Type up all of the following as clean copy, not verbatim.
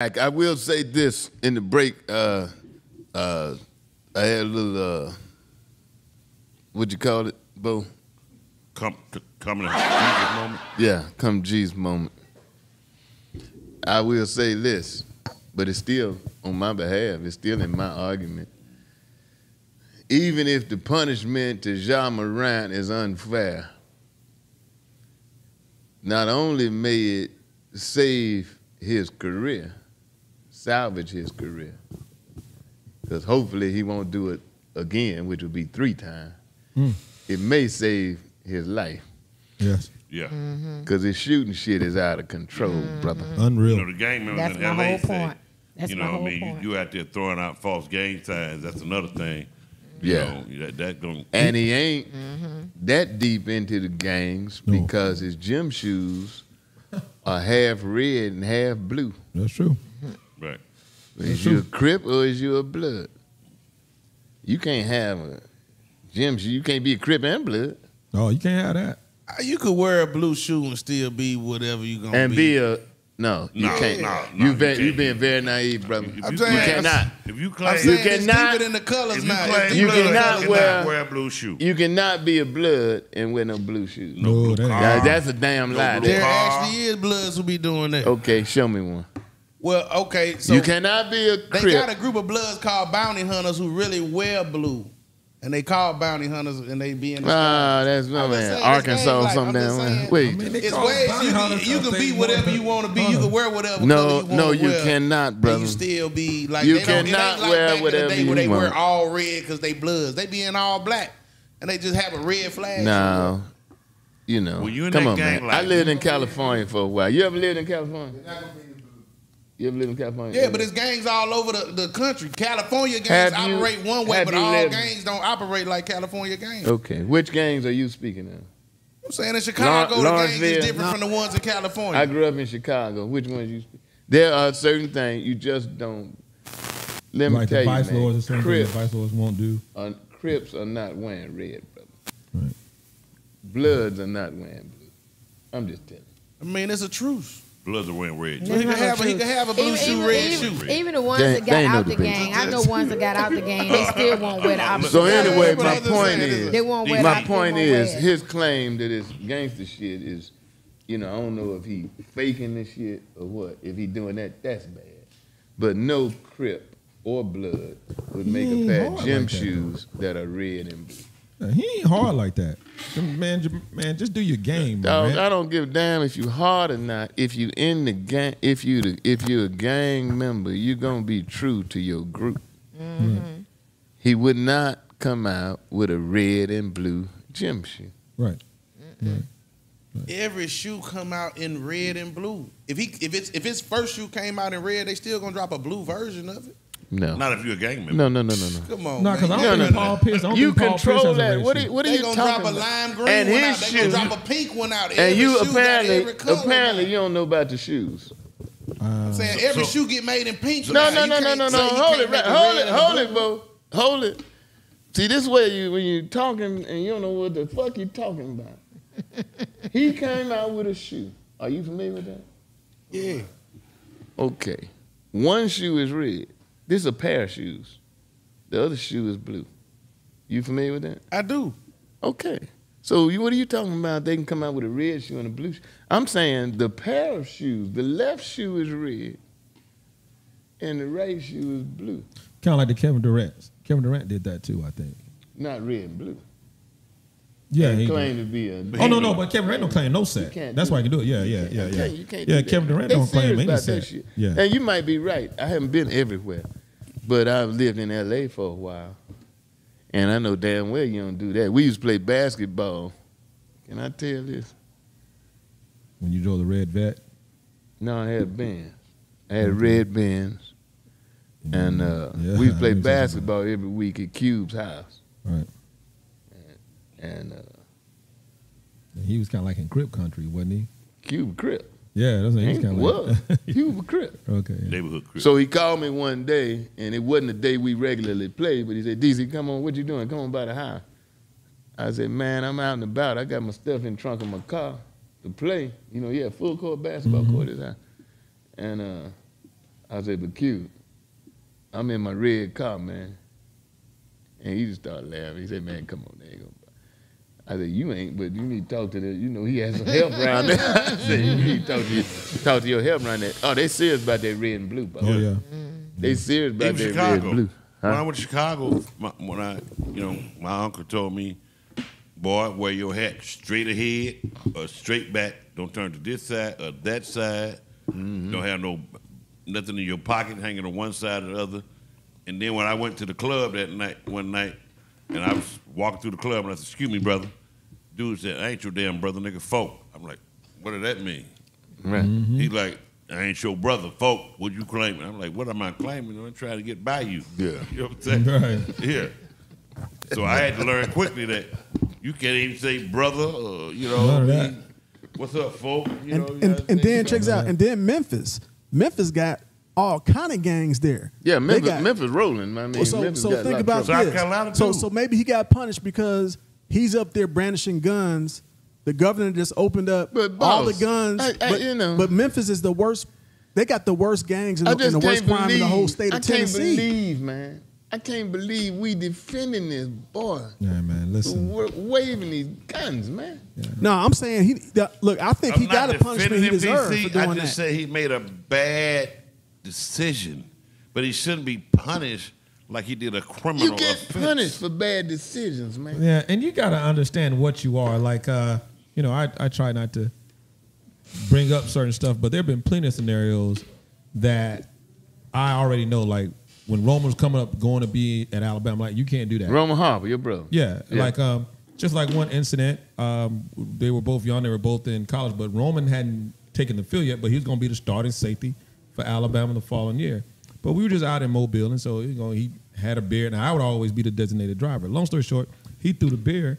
I will say this in the break. I had a little, what'd you call it, Bo? Coming to Jesus moment? Yeah, come Jesus moment. I will say this, but it's still on my behalf. It's still in my argument. Even if the punishment to Ja Morant is unfair, not only may it save his career, salvage his career, because hopefully he won't do it again, which would be 3 times. Mm. It may save his life. Yes. Yeah. Because his shooting shit is out of control, brother. Unreal. You know, the gang members in LA whole point. That's my whole point. You know what I mean? You out there throwing out false gang signs. That's another thing. Yeah. You know, that gonna... And he ain't that deep into the gangs because his gym shoes are half red and half blue. That's true. Right. Is you a Crip or is you a Blood? You can't have a gym shoe. You can't be a Crip and Blood. No, you can't have that. You could wear a blue shoe and still be whatever you're going to be. And be a... No, you can't. You've been very naive, brother. I'm saying, you cannot. If you claim, I'm saying, you cannot. It's deeper than the colors now. You cannot wear a blue shoe. You cannot be a Blood and wear no blue shoes. No, that's a damn lie. There actually is Bloods who be doing that. Okay, show me one. Well, okay, so you cannot be a Crip. They got a group of Bloods called Bounty Hunters who really wear blue. And they call bounty hunters, and they be in the that's no man. Arkansas or something down there. Wait, it's ways you can be whatever you want to be. You can wear whatever. No, no, you cannot, brother. You still be like you cannot wear whatever you want. They wear all red because they Bloods. They be in all black, and they just have a red flag. No, you know. Come on, man. I lived in California for a while. You ever lived in California? You ever live in California? Yeah, but it's gangs all over the country. California gangs operate one way, but all gangs don't operate like California gangs. Okay. Which gangs are you speaking of? I'm saying in Chicago, the gangs is different from the ones in California. I grew up in Chicago. Which ones you speak? There are certain things you just don't. Let me tell you, man. Like the vice lords and certain things the vice lords won't do. Crips are not wearing red, brother. Right. Bloods are not wearing blue. I'm just telling you. I mean, it's a truth. Bloods are wearing red. He can have a blue shoe, red shoe. Even the ones that got out the gang. I know ones that got out the gang. They still won't wear the opposite. So anyway, my point is, his claim that it's gangster shit is, you know, I don't know if he faking this shit or what. If he doing that, that's bad. But no Crip or Blood would make a pair of gym shoes that are red and blue. He ain't hard like that. Man, just do your game, man. I don't give a damn if you hard or not. If you in the gang, if you're a gang member, you're going to be true to your group. Mm-hmm. He would not come out with a red and blue gym shoe. Right. Mm-hmm. Right. Every shoe come out in red and blue. If his first shoe came out in red, they still going to drop a blue version of it. No. Not if you're a gang member. No, no, no, no, no. Come on, no, because I don't think Paul Pierce. You control that. What are you talking about? They gonna drop a lime green and one out. They gonna drop a pink one out. Every and you apparently you don't know about the shoes. I'm saying every shoe get made in pink. No, no, no, no, no, no. Hold it, hold it, bro. Hold it. See, this way when you're talking and you don't know what the fuck you're talking about. He came out with a shoe. Are you familiar with that? Yeah. Okay. One shoe is red. This is a pair of shoes. The other shoe is blue. You familiar with that? I do. Okay. So what are you talking about? They can come out with a red shoe and a blue shoe. I'm saying the pair of shoes, the left shoe is red and the right shoe is blue. Kind of like the Kevin Durant. Kevin Durant did that too, I think. Not red and blue. Yeah, he claimed to be a... Oh, no, no, but Kevin Durant don't claim no set. That's why he can do it. Yeah, yeah, yeah, yeah. You can't do Kevin Durant don't claim any set. Yeah. And you might be right. I haven't been everywhere, but I've lived in L.A. for a while, and I know damn well you don't do that. We used to play basketball. Can I tell this? When you drove the red vet? No, I had bands. I had red bands, and we used to play basketball every week at Cube's house. Right. And he was kind of like in Crip country, wasn't he? Cuba Crip. Yeah, that's what he was kind of like. Cuba Crip. Okay. Yeah. Neighborhood Crip. So he called me one day, and it wasn't a day we regularly played, but he said, "DZ, come on, what you doing? Come on by the house." I said, "Man, I'm out and about. I got my stuff in the trunk of my car to play." You know, yeah, full court basketball court is out. And I said, but Q, I'm in my red car, man. And he just started laughing. He said, man, come on, there you go. I said, you ain't, but you need to talk to the, you know, he has some help around there. I said, you need to talk to your help around there. Oh, they serious about that red and blue, bro. Oh, yeah. They serious about that red and blue. Huh? When I went to Chicago, my uncle told me, boy, wear your hat straight ahead or straight back. Don't turn to this side or that side. Mm-hmm. Don't have nothing in your pocket hanging on one side or the other. And then when I went to the club that night, one night, and I was walking through the club, and I said, excuse me, brother. Dude said, I ain't your damn brother, nigga, folk. I'm like, what does that mean? Right. Mm-hmm. He's like, I ain't your brother, folk. What you claiming? I'm like, what am I claiming? I'm trying to get by you. Yeah. You know what I'm saying? Right. Yeah. So I had to learn quickly that you can't even say brother or, you know, that. What's up, folk? And then, checks out, and then Memphis. Memphis got all kind of gangs there. Yeah, Memphis rolling. I mean, Memphis got think about this. So maybe he got punished because he's up there brandishing guns. The governor just opened up all the guns. But Memphis is the worst. They got the worst gangs and the worst crime in the whole state of Tennessee. I can't believe, man. I can't believe we defending this boy. Yeah, man, listen. We're waving these guns, man. Yeah. No, I'm saying, I think he got a punishment he deserved for doing that. I just say he made a bad decision, but he shouldn't be punished like he did a criminal offense. You get punished for bad decisions, man. Yeah, and you got to understand what you are. Like, I try not to bring up certain stuff, but there have been plenty of scenarios that I already know, like, when Roman was coming up, going to be at Alabama, I'm like, you can't do that. Roman Harper, your brother. Yeah, yeah. Like just like one incident, they were both young, they were both in college, but Roman hadn't taken the field yet, but he was going to be the starting safety for Alabama the following year. But we were just out in Mobile, and so he had a beer, and I would always be the designated driver. Long story short, he threw the beer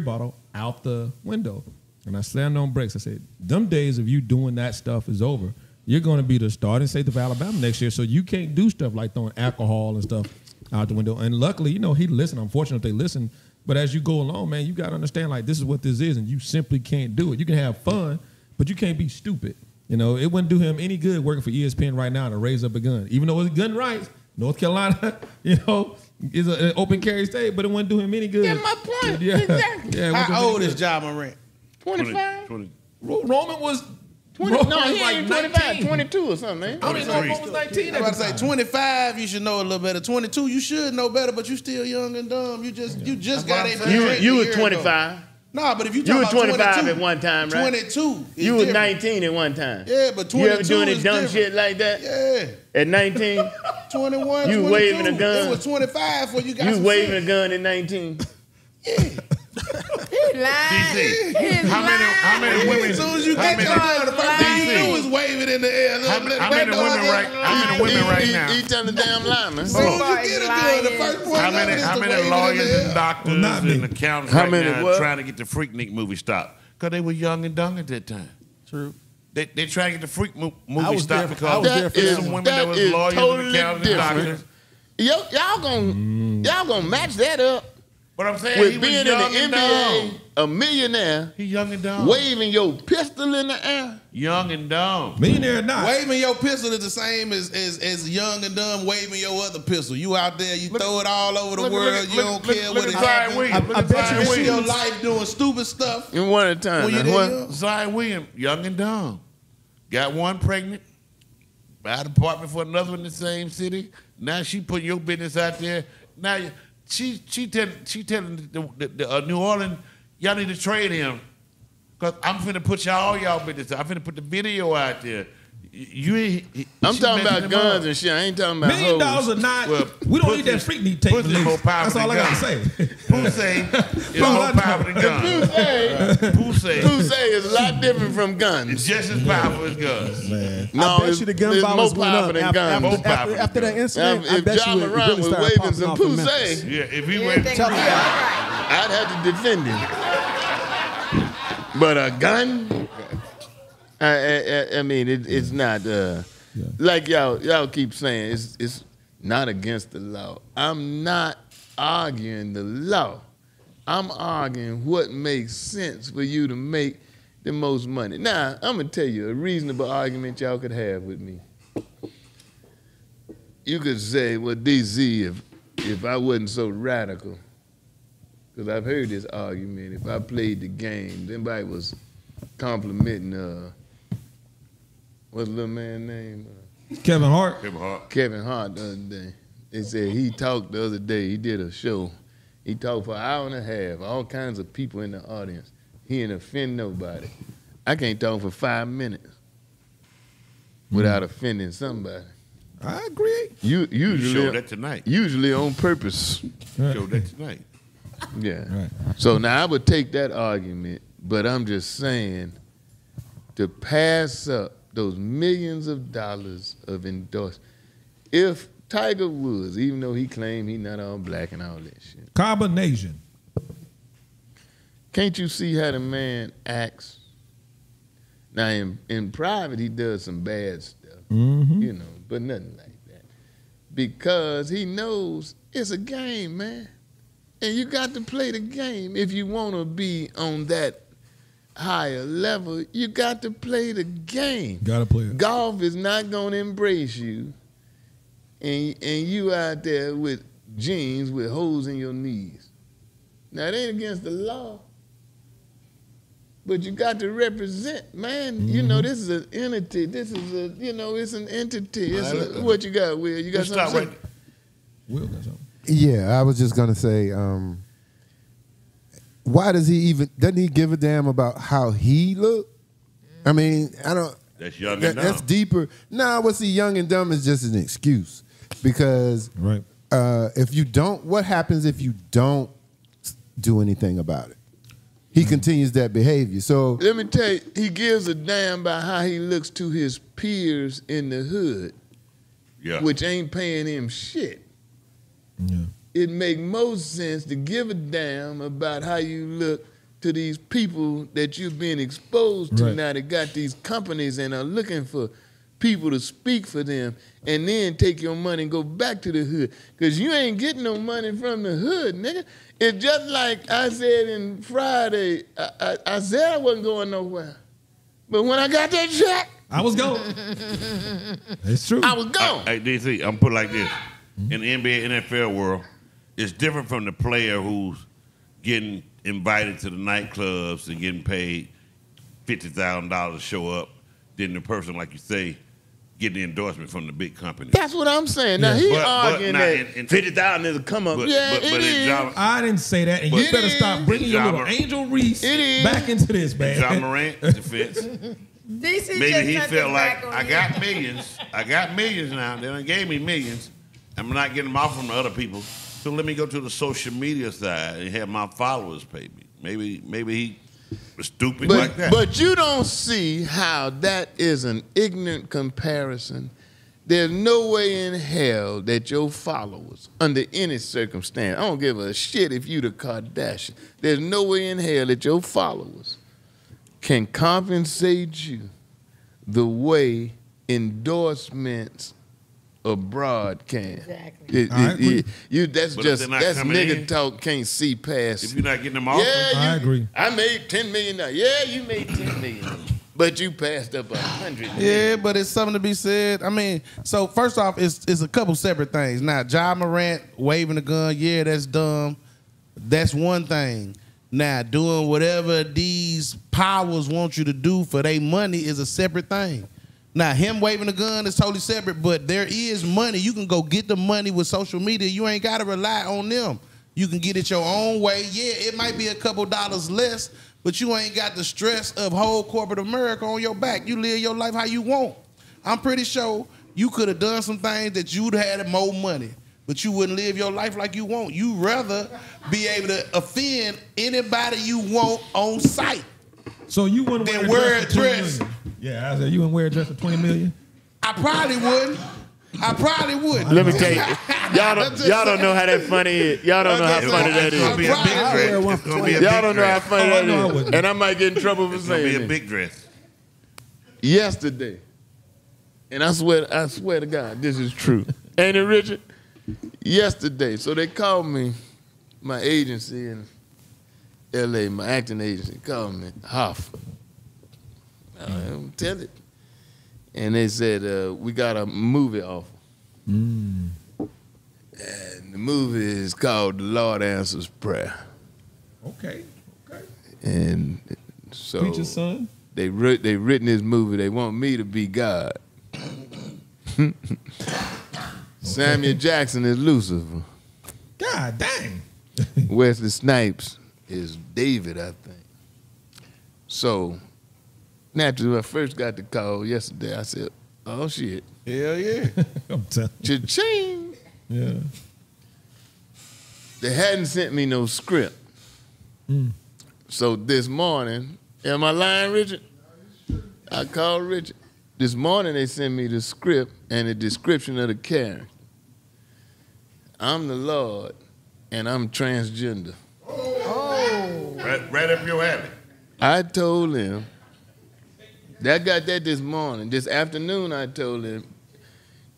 bottle out the window, and I slammed on brakes. I said, them days of you doing that stuff is over. You're going to be the starting safety of Alabama next year, so you can't do stuff like throwing alcohol and stuff out the window. And luckily, he listened. I'm fortunate they listened. But as you go along, man, you got to understand, like, this is what this is, and you simply can't do it. You can have fun, but you can't be stupid. It wouldn't do him any good working for ESPN right now to raise up a gun. Even though it's gun rights, North Carolina, is an open carry state, but it wouldn't do him any good. That's my point. Yeah. Exactly. Yeah, how old is Ja Morant? 25? 20. Roman was... 20, no, he like 25, 22 or something, man. I don't know if I was 19. I was about to say 25, you should know a little better. 22, you should know better, but you still young and dumb. You just got it. You were 25. Ago. Nah, but if you talk about 22. You were 25 at one time, right? 22. You were 19 at one time. Yeah, but 22 is different. You ever doing any dumb shit like that? Yeah. At 19? 21, you waving a gun. It was 25 when you got some. You waving a gun at 19? Yeah. He lied. How many women? As soon as you get your the first thing you do is wave it in the air. How many women right now? He telling the damn lie, man. As soon as you get a gun, the first one. How many lawyers and doctors and accountants right now trying to get the Freaknik movie stopped? Because they were young and dumb at that time. True. They trying to get the Freak movie stopped because there were some women that was lawyers and accountants and doctors. Y'all gonna match that up. But I'm saying with being in the NBA, a millionaire, he young and dumb, waving your pistol in the air, young and dumb. Millionaire or not, waving your pistol is the same as young and dumb waving your other pistol. You out there, you throw it all over the world. You don't care what it is. I bet you your life doing stupid stuff. In one at a time. Zion Williams, young and dumb, got one pregnant, bought an apartment for another in the same city. Now she put your business out there. Now you. She telling New Orleans, y'all need to trade him because I'm finna put y'all business out. I'm finna put the video out there. I'm talking about guns and shit. I ain't talking about $1 million or not. Well, we don't need that Freaknik tape. That's all I gotta say. Pussy is more powerful than guns. Pussy is a lot different from guns. It's just as powerful as guns. Man. No, I bet you the gun violence went up after that incident. If Ja Morant was waving some pussy, yeah, if he went, I'd have to defend him. But a gun. I mean, it's not like y'all keep saying it's not against the law. I'm not arguing the law. I'm arguing what makes sense for you to make the most money. Now, I'm gonna tell you a reasonable argument y'all could have with me. You could say, well, DC, if I wasn't so radical, because I've heard this argument, if I played the game, somebody was complimenting, what's the little man's name? Kevin Hart. Kevin Hart. Kevin Hart the other day. They said he talked the other day, he did a show. He talked for an hour and a half, all kinds of people in the audience. He didn't offend nobody. I can't talk for 5 minutes without offending somebody. I agree. You showed that tonight. Usually on purpose. Right. Showed that tonight. Yeah. Right. So now I would take that argument, but I'm just saying to pass up those millions of dollars of endorsements. If Tiger Woods, even though he claimed he's not all black and all that shit. Combination. Can't you see how the man acts? Now, in private, he does some bad stuff, you know, but nothing like that. Because he knows it's a game, man. And you got to play the game. If you want to be on that higher level, you got to play the game. Got to play it. Golf is not going to embrace you. And you out there with jeans with holes in your knees. Now, it ain't against the law, but you got to represent, man. You know, this is an entity. This is a, you know, it's an entity. It's a, what you got, Will? You got something? Will got something. Yeah, I was just going to say, why does he even, doesn't he give a damn about how he look? I mean, I don't. That's young and dumb. That's deeper. Nah, what's he young and dumb is just an excuse. Because if you don't, what happens if you don't do anything about it? He continues that behavior. So let me tell you, he gives a damn about how he looks to his peers in the hood, which ain't paying him shit. Yeah. It make most sense to give a damn about how you look to these people that you've been exposed to now that got these companies and are looking for people to speak for them, and then take your money and go back to the hood. Because you ain't getting no money from the hood, nigga. It's just like I said in Friday, I said I wasn't going nowhere. But when I got that check, I was gone. It's true. I was gone. Hey, DC, I'm put like this. In the NBA, NFL world, it's different from the player who's getting invited to the nightclubs and getting paid $50,000 to show up than the person, like you say, getting the endorsement from the big company. That's what I'm saying. Now, he arguing that 50,000 is a come-up. Yeah, but is. I didn't say that, and you better stop bringing your little Angel Reese back into this, man. Ja Morant defense. Maybe he felt like, I got millions. I got millions now. They done gave me millions. I'm not getting them off from the other people. So let me go to the social media side and have my followers pay me. Maybe he was stupid like that. But you don't see how that is an ignorant comparison. There's no way in hell that your followers, under any circumstance, I don't give a shit if you the Kardashian, there's no way in hell that your followers can compensate you the way endorsements abroad can. Exactly. That's just, that's nigga in, talk can't see past. If you're not getting them off, I agree. I made $10 million. Yeah, you made $10 million. But you passed up $100 million. Yeah, but it's something to be said. I mean, so first off, it's a couple separate things. Now, Ja Morant waving the gun, yeah, that's dumb. That's one thing. Now, doing whatever these powers want you to do for their money is a separate thing. Now, him waving a gun is totally separate, but there is money. You can go get the money with social media. You ain't got to rely on them. You can get it your own way. Yeah, it might be a couple dollars less, but you ain't got the stress of whole corporate America on your back. You live your life how you want. I'm pretty sure you could have done some things that you'd have had more money, but you wouldn't live your life like you want. You'd rather be able to offend anybody you want on site. So you wouldn't wear a dress. Yeah, I said, you wouldn't wear a dress for $20 million? I probably wouldn't. I probably wouldn't. Let me tell you, y'all don't know how that funny is. Y'all don't know how funny that is. Y'all don't know how funny that is. And I might get in trouble for saying it. It's going to be a big dress. Yesterday, and I swear to God, this is true. Ain't it, Richard? Yesterday, so they called me, my agency in L.A., my acting agency, called me Hoffa. I don't tell it. And they said, we got a movie offer. Mm. And the movie is called The Lord Answers Prayer. Okay, okay. And so Preacher's Son? They written this movie. They want me to be God. Okay. Samuel Jackson is Lucifer. God dang. Wesley Snipes is David, I think. So naturally, when I first got the call yesterday, I said, oh, shit. Hell yeah. I'm telling you. Cha-ching. Yeah. They hadn't sent me no script. Mm. So this morning, am I lying, Richard? I called Richard. This morning they sent me the script and the description of the character. I'm the Lord, and I'm transgender. Oh. Right up your alley. I told him, I got that this morning. This afternoon I told him,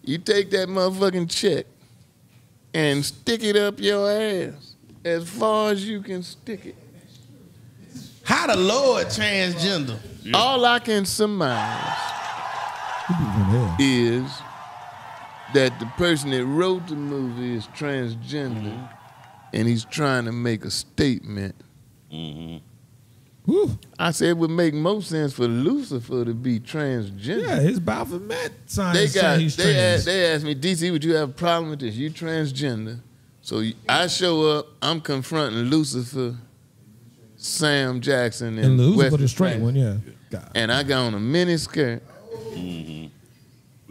you take that motherfucking check and stick it up your ass as far as you can stick it. How the Lord transgender? Yeah. All I can surmise is that the person that wrote the movie is transgender, mm-hmm. and he's trying to make a statement. Mm-hmm. Woo. I said it would make most sense for Lucifer to be transgender. Yeah, his Bible met sign. They asked me, DC, would you have a problem with this? You transgender. So I show up, I'm confronting Lucifer, Sam Jackson, and Lucifer the straight one, yeah. God. And I got on a miniskirt. Mm-hmm.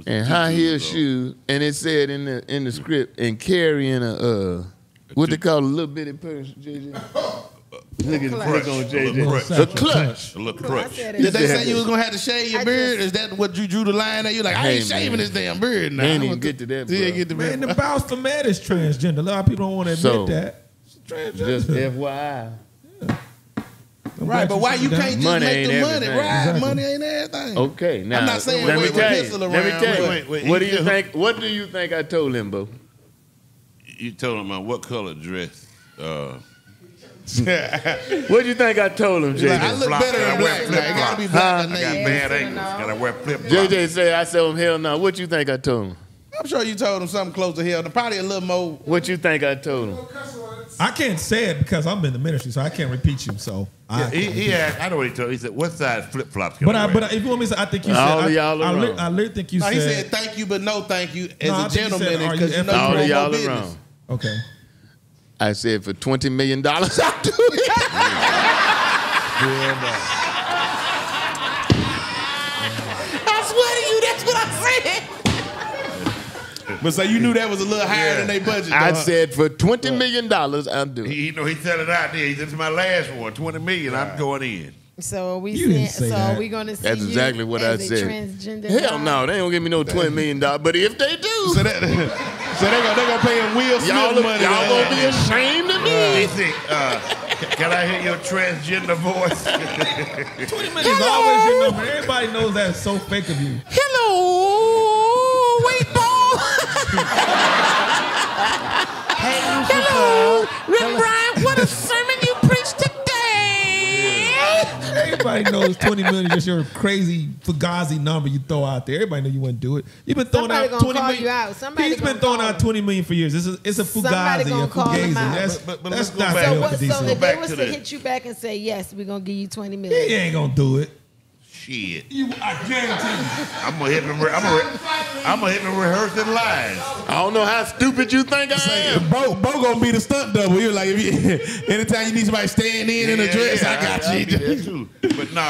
And high heel shoes, and it said in the script, and carrying a what they call a little bitty purse, JJ. Look at the prick on JJ. The clutch. A little crutch. Did they say you was gonna have to shave your beard? Is that what you drew the line at? You like, I ain't shaving this damn beard now. Ain't even get to that. Did get the man? The Bowser man is transgender. A lot of people don't want to admit that. She's transgender. Just FYI. Yeah. Right, but why you can't just make the money? Right, exactly. Money ain't everything. Okay, now I'm not saying wait with pistol around. Let me tell you. Wait, what do you think? What do you think I told him, Bo? You told him what color dress? What do you think I told him, JJ? Like, I look better in black. I gotta be black. I got bad ankles. Gotta wear flip flops. JJ said, I told him hell no. What you think I told him? I'm sure you told him something close to hell. Probably a little more. What you think I told him? I can't say it because I'm in the ministry, so I can't repeat you. So yeah, I know what he told. He said, "What size flip flops?" But if you want me to say, I think you said. All y'all around. I literally think you said. He said, "Thank you, but no, thank you." As a gentleman, because you know all y'all around. Okay. I said, for $20 million, I'll do it. I swear to you, that's what I said. But so you knew that was a little higher than they budget. I said for $20 million, I'm doing. You know, he said it out there. He said, "It's my last one. $20 million. Right. I'm going in." So are we going to see? That's exactly what I said. Transgender. Hell no, they don't give me no $20 million. But if they do, so they gonna pay him Will Smith money. Y'all gonna be ashamed of me. Said, can I hear your transgender voice? $20 million is always your number. Everybody knows that's so fake of you. Hello, wait, boy. Hello, Rick Bryant, what a sermon you preached today. Everybody knows $20 million is just your crazy fugazi number you throw out there. Everybody knows you wouldn't do it. You've been throwing out 20 million. He's been throwing out 20 million for years. It's a fugazi, a fugazi. But let's go back. So if they was to hit you back and say, yes, we're going to give you 20 million. He ain't going to do it. Shit. I guarantee you. I'm gonna hit them rehearsing lines. I don't know how stupid you think I am. Bo gonna be the stunt double. You're like, anytime you need somebody standing in a dress, I got you. But no,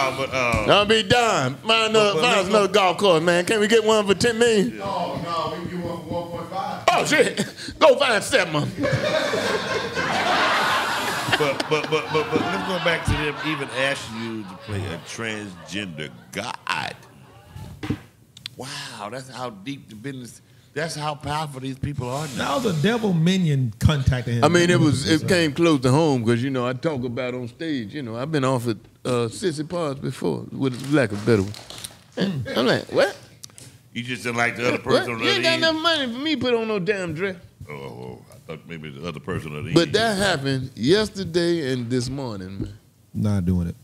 I'll be done. Mine's another golf course, man. Can't we get one for 10 million? Yeah. Oh, no, we can get one for 1.5. Oh, shit. Go find stepmom. But let's go back to them even asking you to play a transgender god. Wow, that's how deep the business. That's how powerful these people are now. Now the devil minion contacted him. I mean, it came close to home because I talk about on stage. I've been offered sissy parts before, with lack of better one. I'm like, what? You just didn't like the other person. You ain't got enough money for me to put on no damn dress. Oh. Maybe the other person or the But that happened yesterday and this morning, man. Not doing it.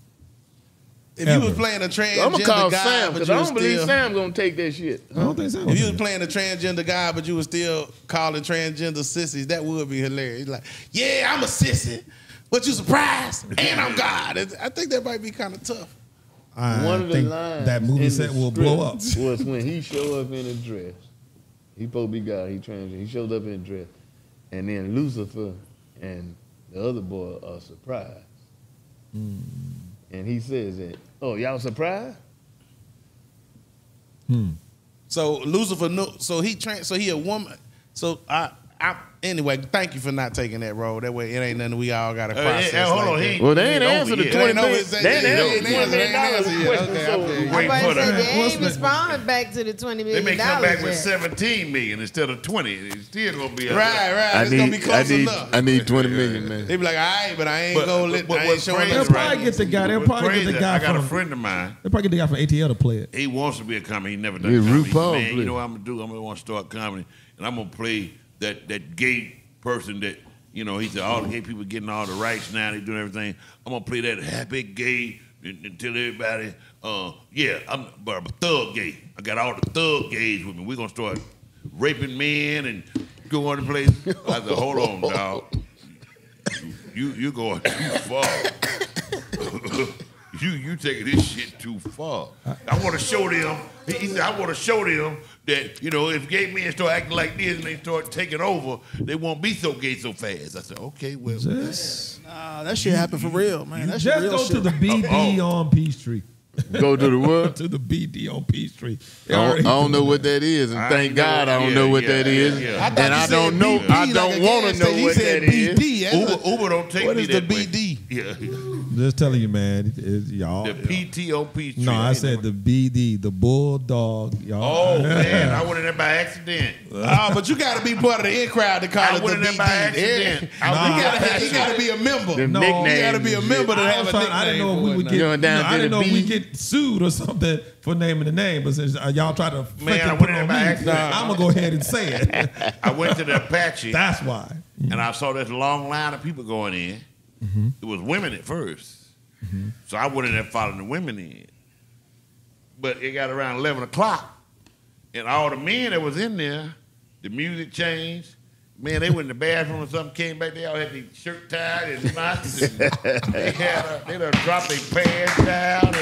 If you was playing a transgender guy, Sam, but you I don't believe Sam gonna take that shit. I don't think so. If you was playing a transgender guy, but you was still calling transgender sissies, that would be hilarious. He's like, yeah, I'm a sissy, but you surprised, and I'm God. I think that might be kind of tough. One of the lines that movie set will blow up was when he showed up in a dress. He supposed to be God. He transgender. He showed up in a dress, and then Lucifer and the other boy are surprised. Mm. And he says that, oh, y'all surprised? Hmm. So Lucifer knew, so he a woman. So I anyway, thank you for not taking that role. That way it ain't nothing we all gotta process. Well, they ain't answered the $20 million. They ain't responded back to the $20 million. They may come back with $17 million instead of 20. It's still gonna be right. It's gonna be close enough. I need $20 million, man. They be like, all right, but I ain't gonna let. They'll probably get the guy. I got a friend of mine. They probably get the guy from ATL to play it. He wants to be a comedy. He never done comedy. Man, you know what I'm gonna do? I'm gonna want to start comedy, and I'm gonna play that gay person that, you know, he said all the gay people getting all the rights now, they doing everything. I'm gonna play that happy gay and tell everybody, yeah, I'm a thug gay. I got all the thug gays with me. We're gonna start raping men and going to place. I said, hold on, dog. You going too far. You taking this shit too far. I want to show them. He said, I want to show them that, you know, if gay men start acting like this and they start taking over, they won't be so gay so fast. I said, okay, well. Nah, that shit happened for real, man. That just go to the BD on Peachtree. Go to the what? To the BD on Peachtree. I don't know what that is, and thank God I don't know what that is. And I don't know. I don't want to know what that is. Uber don't take me that way. What is the BD? Yeah. Just telling you, man, y'all. The PTOP. No, I said the BD, the bulldog, y'all. Oh man, I went in there by accident. Oh, but you got to be part of the in crowd to call it the BD. I went in there by accident. You got to be a member. No, you got to be a member to have a nickname. I didn't know we would get. I didn't know we get sued or something for naming the name, but since y'all tried to, man, I went in there by accident. I'm gonna go ahead and say it. I went to the Apache. That's why. And I saw this long line of people going in. Mm-hmm. It was women at first. Mm-hmm. So I went in there following the women in. But it got around 11 o'clock, and all the men that was in there, the music changed. Man, they went in the bathroom or something, came back, they all had their shirt tied and knots. They done dropped their pants down.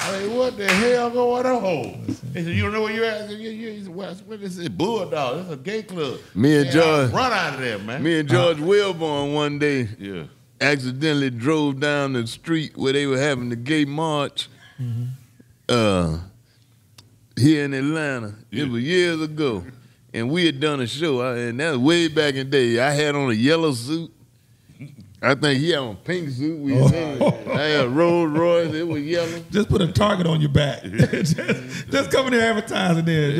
I mean, what the hell going on? He said, you don't know where you're at? I said, yeah. He said, what is this? Bulldog. This is a gay club. Me and George. Run out of there, man. Me and George Wilborn one day. Yeah. Accidentally drove down the street where they were having the gay march here in Atlanta. Yeah. It was years ago. And we had done a show, and that was way back in the day. I had on a yellow suit. I think he had on a pink suit. I had a Rolls Royce. It was yellow. Just put a target on your back. just come in there advertising there.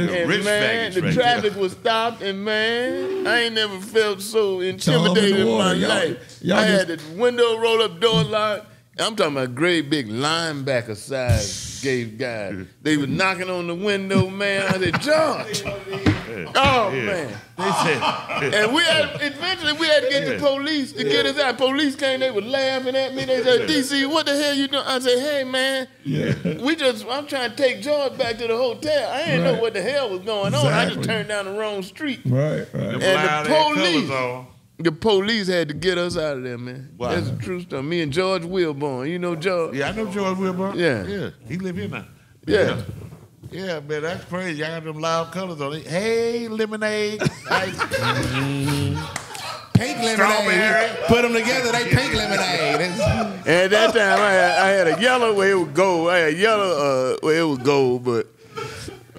The traffic was stopped, and man, I ain't never felt so intimidated in my life. I had the window roll up, door locked. I'm talking about great big linebacker size gay guy. They was knocking on the window, man. I said, George. Oh, man. They said. And eventually we had to get the police to get us out. Police came, they were laughing at me. They said, DC, what the hell you doing? I said, hey, man, I'm trying to take George back to the hotel. I didn't know what the hell was going on. I just turned down the wrong street. Right. And the police had to get us out of there, man. Wow. That's a true story. Me and George Wilborn. You know George? Yeah, I know George Wilborn. Yeah. He live here now. Yeah, man, that's crazy. Y'all got them loud colors on it. Hey, lemonade. Pink lemonade. Put them together, they pink lemonade. At that time, I had a yellow where it was gold. I had a yellow where it was gold, but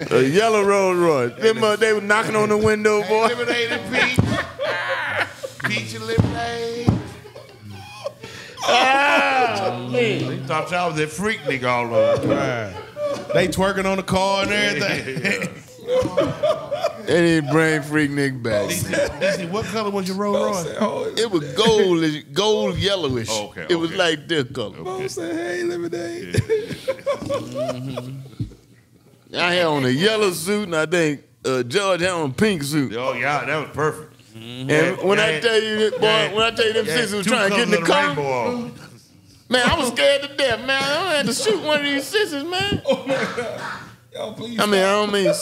a yellow Rolls Royce. They were knocking on the window, boy. Hey, lemonade and pink. Peachy lemonade. They thought y'all was that freak nigga all over. They twerking on the car and everything. They didn't bring freak nigga back. DC, what color was your Rolls Royce? It was gold yellowish. Oh, okay. It was like this color. Bo said, hey, lemonade. I had on a yellow suit, and I think George had on a pink suit. Oh, yeah, that was perfect. Mm-hmm. And when I tell you, boy, when I tell you them sisters was trying to get in the car, Man, I was scared to death, man. I had to shoot one of these sisters, man. Oh my God. Yo, please. I mean, I don't mean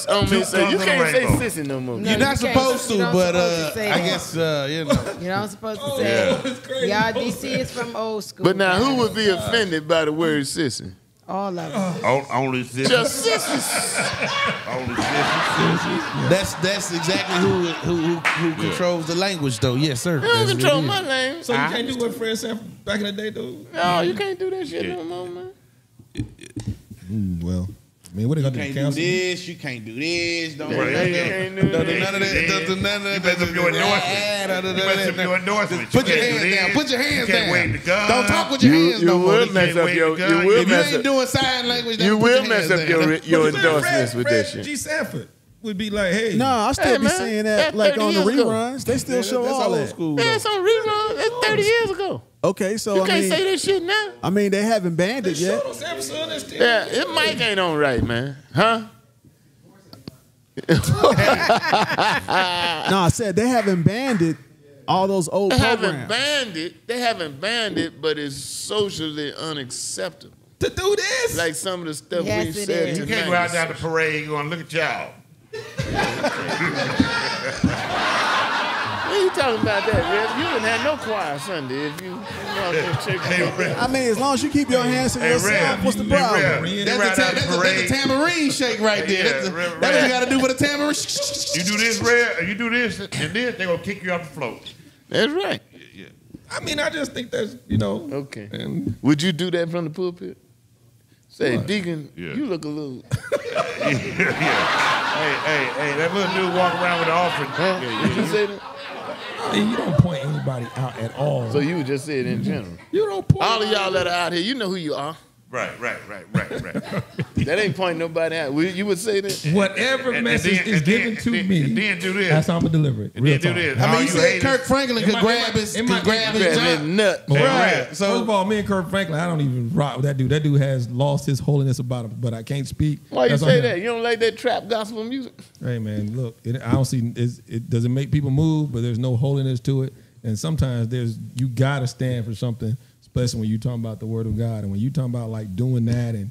say you can't say sissy no more. No, You're not supposed to, but I guess you know. You're not supposed to say it. It's crazy. Y'all DC is from old school. But now who would be offended by the word sissy? All of them. Only sissies. Just sissies. Only sissies. That's exactly who controls the language, though. Yes, sir. You don't control my language. So you can't do what Fred said back in the day, though? No, you can't do that shit no more, man. Well, I mean, what are they going to do? You can't do this. You can't do this. Don't do none of that. Do none of that. You mess up your endorsement. You mess up your endorsement. Put your hands down. Put your hands down. Don't talk with your hands no more. You will mess up your endorsement. If you ain't doing sign language, you will mess up your endorsements with that shit. G. Sanford would be like, hey. No, I still be saying that like on the reruns. They still show all that. Yeah, it's on reruns. That's 30 years ago. Okay, so I mean, you can't say that shit now. I mean, they haven't banned it yet. Yeah, it mic ain't on right, man. Huh? No, I said they haven't banned it. All those old programs. They haven't banned it. They haven't banned it, but it's socially unacceptable to do this. Like some of the stuff we said. You can't go out down the parade. You gonna look at y'all. What are you talking about that, Rev? You didn't have no choir Sunday if you I mean, as long as you keep your hands to yourself, what's the problem? That's a tambourine shake right there. That's what you got to do with a tambourine. You do this, Rev, you do this, and this, they're going to kick you off the floor. That's right. Yeah. I mean, I just think that's, you know. Okay. And would you do that from the pulpit? Say, what? Deacon, you look a little. Hey, that little dude walk around with an offering. Huh? Did you say that? You don't point anybody out at all. So you just said in general. You don't point all of y'all that are out here. You know who you are. Right. That ain't point nobody out. You would say that. Whatever message is given to me, then do this. That's how I'm gonna deliver it. Then do this. I mean, you said Kirk Franklin could grab his job. Nut. Right. So first of all, me and Kirk Franklin, I don't even rock with that dude. That dude has lost his holiness about him. But I can't speak. Why you say that? You don't like that trap gospel music? Hey man, look, I don't see. It doesn't make people move, but there's no holiness to it. And sometimes you gotta stand for something. Especially when you talking about the word of God, and when you talking about like doing that and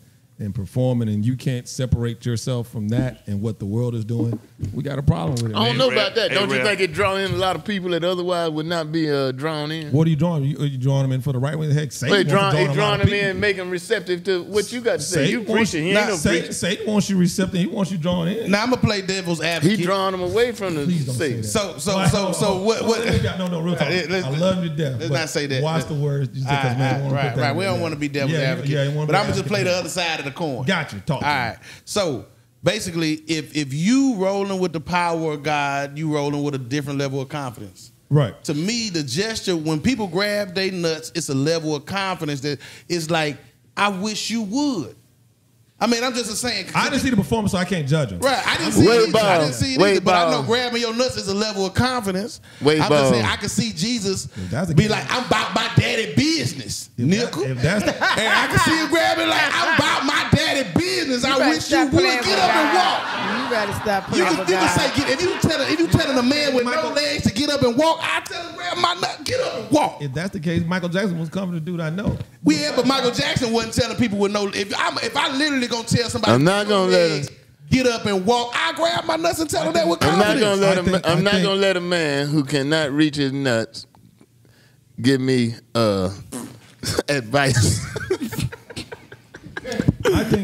performing, and you can't separate yourself from that and what the world is doing, we got a problem with it. I don't know about that. Don't you think it draw in a lot of people that otherwise would not be drawn in? What are you drawing? Are you drawing them in for the right way? Heck, Satan drawing them in, make them receptive to what you got to say. You preaching, he ain't no preacher. Satan wants you receptive. He wants you drawn in. Now I'm gonna play devil's advocate. He drawing them away from the Satan. So what? No, real talk. I love you, death. Let's not say that. Watch the words. Right. We don't want to be devil's advocate. But I'm gonna just play the other side of the coin. Gotcha. Talk. All right. So. Basically, if you rolling with the power of God, you rolling with a different level of confidence. Right. To me, the gesture, when people grab their nuts, it's a level of confidence that is like, I wish you would. I mean, I'm just saying. I didn't see the performance, so I can't judge him. Right. I didn't see it either, but I know grabbing your nuts is a level of confidence. I'm just saying, I can see Jesus be like, I'm about my daddy business, nickel. And I can see him grabbing like, I'm about my daddy business. I wish you would get up and walk. You gotta stop playing. If you telling a man with no legs to get up and walk, I tell him grab my nut, get up and walk. If that's the case, Michael Jackson was coming to do that. I know. But Michael Jackson wasn't telling people with no. If I literally gonna tell somebody, I'm not gonna let him get up and walk. I grab my nuts and tell him that with confidence. I'm not gonna let a man who cannot reach his nuts give me advice.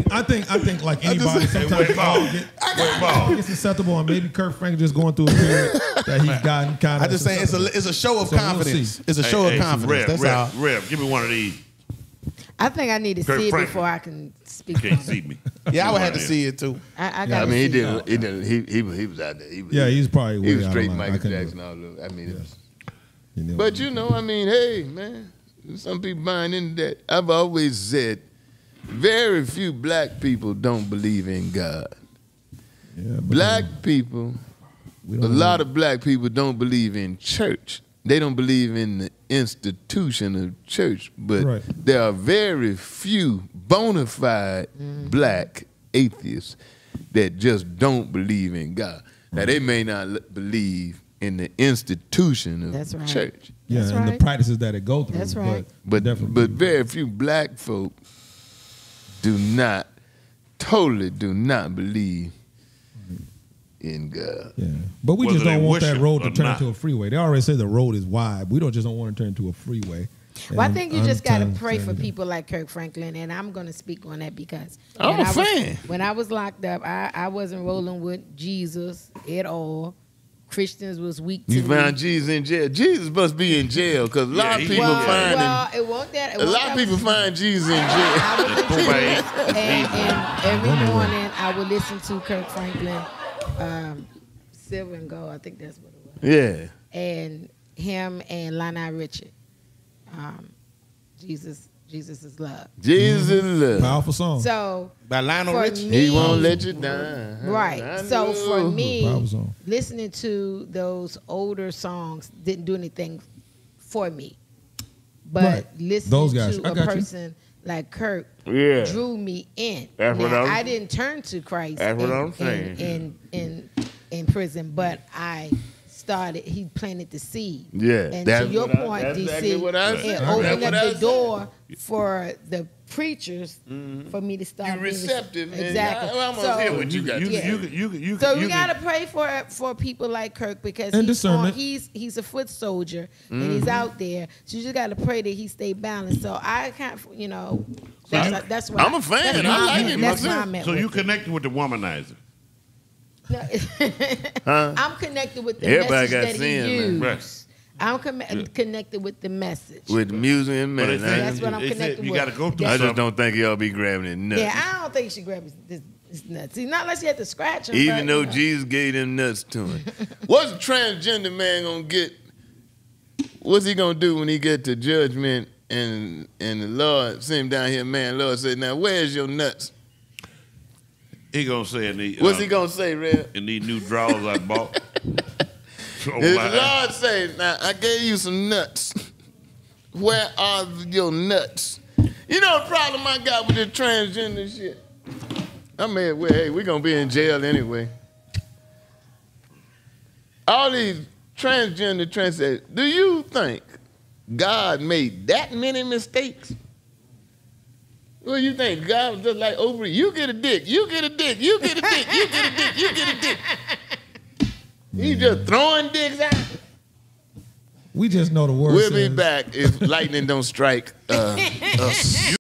I think like anybody sometimes it's acceptable, and maybe Kirk Franklin just going through a period that he's gotten kind of. I just say it's a show of confidence. We'll it's a show of confidence. Rev, give me one of these. I think I need to see it before I can speak. Can't see me. Yeah, I would have to see it too. I mean, he was out there. He was straight Michael Jackson all over. I mean, but you know, I mean, hey man, some people buying into that. I've always said. Very few black people don't believe in God. Yeah, black people, a lot of black people don't believe in church. They don't believe in the institution of church, but there are very few bona fide black atheists that just don't believe in God. Now, they may not believe in the institution of church. Yeah, that's and right. the practices that it go through. That's right. But very few black folks do not believe in God. Yeah, but we just don't want that road to turn into a freeway. They already say the road is wide. We don't want to turn into a freeway. Well, I think you just got to pray for people like Kirk Franklin, and I'm going to speak on that because I'm a fan. When I was locked up, I wasn't rolling with Jesus at all. Christians was weak. You found Jesus in jail. Jesus must be in jail because a lot of people find him. Well, it won't that. A lot of people find Jesus in jail. And every morning I would listen to Kirk Franklin, Silver and Gold. I think that's what it was. Yeah. And him and Lionel Richie. Jesus is love. Jesus is love. Powerful song. So by Lionel Richie, he won't let you down. Right. So for me, listening to those older songs didn't do anything for me, but listening to a person like Kirk drew me in. That's what I'm saying. I didn't turn to Christ. That's what I'm saying. In prison, but I. He planted the seed. Yeah, and to your point, DC, exactly what I said. It opened up the door for the preachers for me to start. You're receptive, man. Exactly. I'm gonna hear what you got. So you gotta pray for people like Kirk because he's a foot soldier and he's out there. So you just gotta pray that he stay balanced. So I can't, you know. That's why I'm a fan. I like it myself. So you connected with the womanizer. Huh? I'm connected with the message that he used. Right. I'm connected with the message. With the music and message. That's what I'm connected with. You gotta go through I just don't think y'all be grabbing it nuts. Yeah, I don't think she grabbing this nuts. Not unless you have to scratch him. Even though Jesus gave them nuts to him. What's a transgender man gonna get? What's he gonna do when he get to judgment and the Lord sent him down here, man? Lord said, now where's your nuts? He gonna say in the what's he gonna say, Red? In these new drawers I bought. Oh, the Lord say, now I gave you some nuts. Where are your nuts? You know the problem I got with this transgender shit. I mean, well, hey, we gonna be in jail anyway. All these transgender, do you think God made that many mistakes? Well, you think God was just like over you get a dick, you get a dick, you get a dick, you get a dick, you get a dick. He just throwing dicks out. We just know the word. We'll be back if lightning don't strike us.